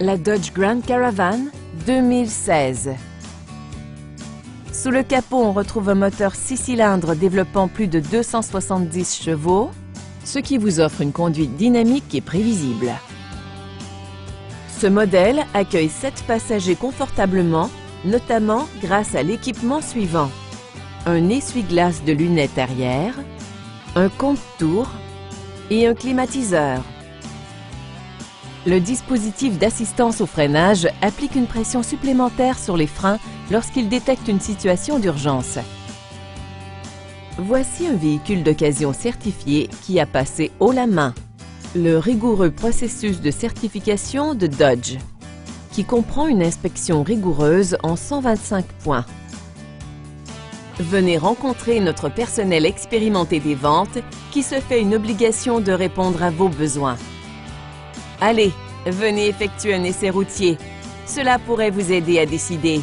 la Dodge Grand Caravan 2016. Sous le capot, on retrouve un moteur 6 cylindres développant plus de 270 chevaux, ce qui vous offre une conduite dynamique et prévisible. Ce modèle accueille 7 passagers confortablement, notamment grâce à l'équipement suivant: un essuie-glace de lunettes arrière, un compte-tours et un climatiseur. Le dispositif d'assistance au freinage applique une pression supplémentaire sur les freins lorsqu'il détecte une situation d'urgence. Voici un véhicule d'occasion certifié qui a passé haut la main le rigoureux processus de certification de Dodge, qui comprend une inspection rigoureuse en 125 points. Venez rencontrer notre personnel expérimenté des ventes qui se fait une obligation de répondre à vos besoins. Allez, venez effectuer un essai routier. Cela pourrait vous aider à décider.